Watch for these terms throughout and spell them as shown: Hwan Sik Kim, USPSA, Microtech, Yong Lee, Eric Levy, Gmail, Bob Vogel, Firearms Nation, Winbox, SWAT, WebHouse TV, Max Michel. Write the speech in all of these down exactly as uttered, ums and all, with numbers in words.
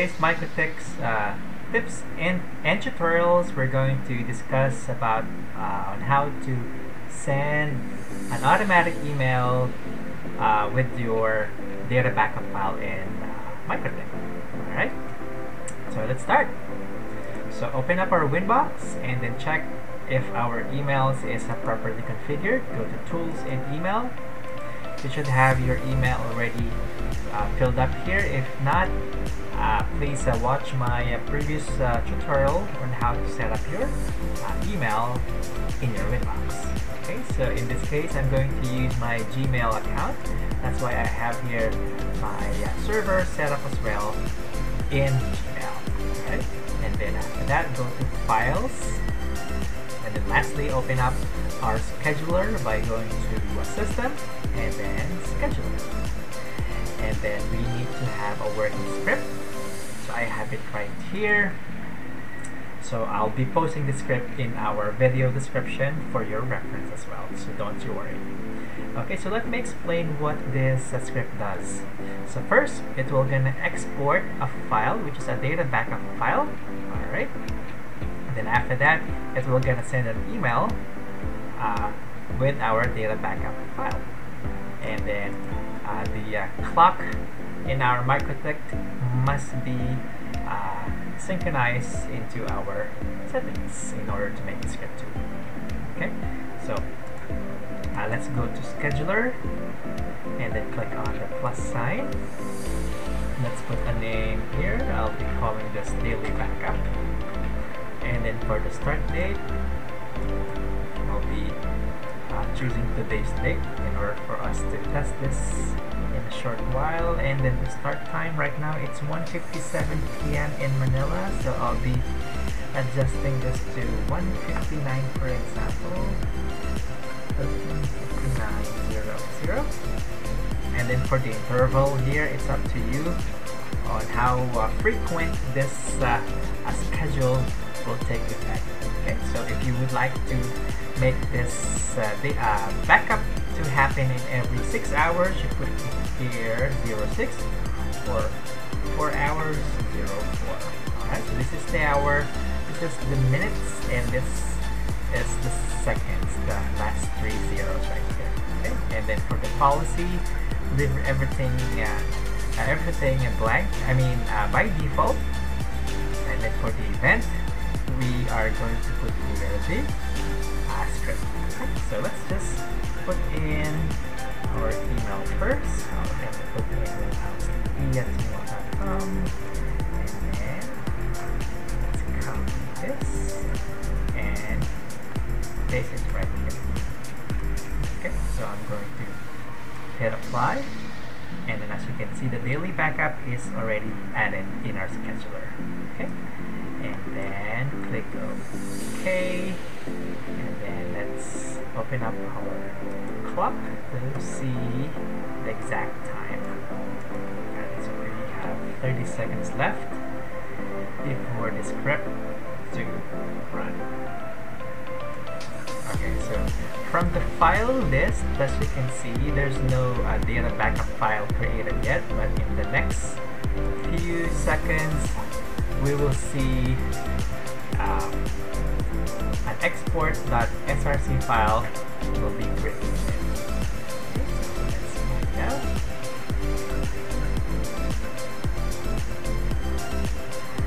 today's Microtech's uh, tips and, and tutorials, we're going to discuss about uh, on how to send an automatic email uh, with your data backup file in uh, Microtech. Alright, so let's start. So open up our Winbox and then check if our emails is uh, properly configured. Go to Tools and Email. You should have your email already uh, filled up here. If not, uh, please uh, watch my uh, previous uh, tutorial on how to set up your uh, email in your Winbox. Okay, so in this case, I'm going to use my Gmail account. That's why I have here my uh, server set up as well in Gmail. Right? And then after that, go to Files. And then lastly, open up our scheduler by going to System and then Scheduler. And then we need to have a working script. So I have it right here. So I'll be posting the script in our video description for your reference as well, so don't you worry. Okay, so let me explain what this uh, script does. So first, it will gonna export a file, which is a data backup file. Alright. Then after that, it will gonna send an email uh, with our data backup file. And then uh, the uh, clock in our Microtech must be uh, synchronized into our settings in order to make the script too. Okay, so uh, let's go to Scheduler and then click on the plus sign. Let's put a name here. I'll be calling this Daily Backup. And then for the start date, I'll be uh, choosing today's date in order for us to test this in a short while. And then the start time right now, it's one fifty-seven p m in Manila, so I'll be adjusting this to one fifty-nine, for example, one fifty-nine. And then for the interval here, it's up to you on how uh, frequent this uh, uh, schedule will take effect. Okay, so if you would like to make this uh, the, uh, backup to happen in every six hours, you put here zero six or four hours, zero four. Alright, so this is the hour, this is the minutes, and this is the seconds, the last three zeros right here. Okay, and then for the policy, leave everything uh, everything blank, I mean uh, by default. And then for the event, we are going to put here the uh, script. So let's just put in our email first. I'll have to put in webhouse T V at gmail dot com, and then let's copy this and paste it right here. Okay, so I'm going to hit apply, and then as you can see, the daily backup is already added in our scheduler. Okay. And then click OK, and then let's open up our clock to see the exact time. Alright, so we have thirty seconds left before the script to run. Okay, so from the file list, as you can see, there's no uh, data backup file created yet, but in the next few seconds, we will see um, an export dot S R C file will be created. Let's find out.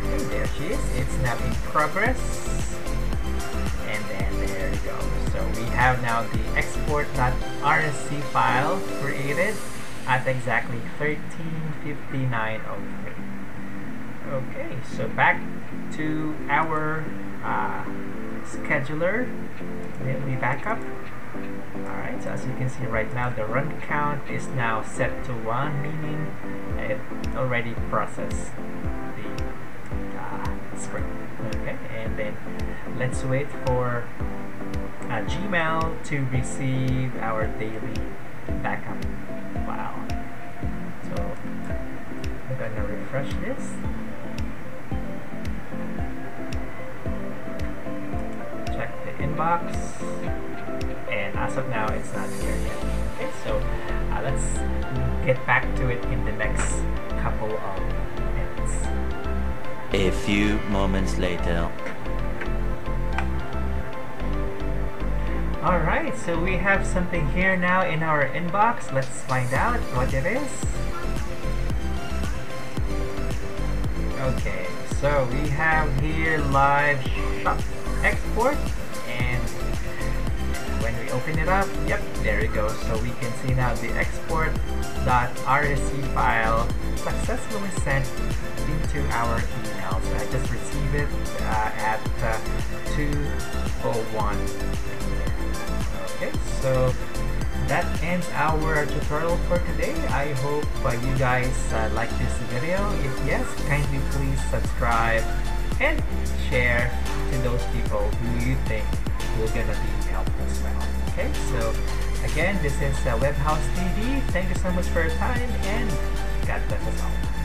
Okay, there she is. It's now in progress. And then there you go. So we have now the export dot R S C file created at exactly thirteen fifty-nine oh three. Okay, so back to our uh, scheduler daily backup. Alright, so as you can see right now, the run count is now set to one, meaning it already processed the uh, script. Okay, and then let's wait for uh, Gmail to receive our daily backup file. So I'm gonna refresh this. Box, and as of now, it's not here yet. Okay, so uh, let's get back to it in the next couple of minutes. A few moments later. Alright, so we have something here now in our inbox. Let's find out what it is. Okay, so we have here live shop export, and when we open it up, yep, there it goes. So we can see now the export.rc file successfully sent into our email. So I just received it uh, at uh, two oh one. Okay, so that ends our tutorial for today. I hope uh, you guys uh, like this video. If yes, kindly please subscribe and share to those people who you think will gonna be helpful as well. Okay, so again, this is uh, WebHouse T V. Thank you so much for your time, and God bless us all.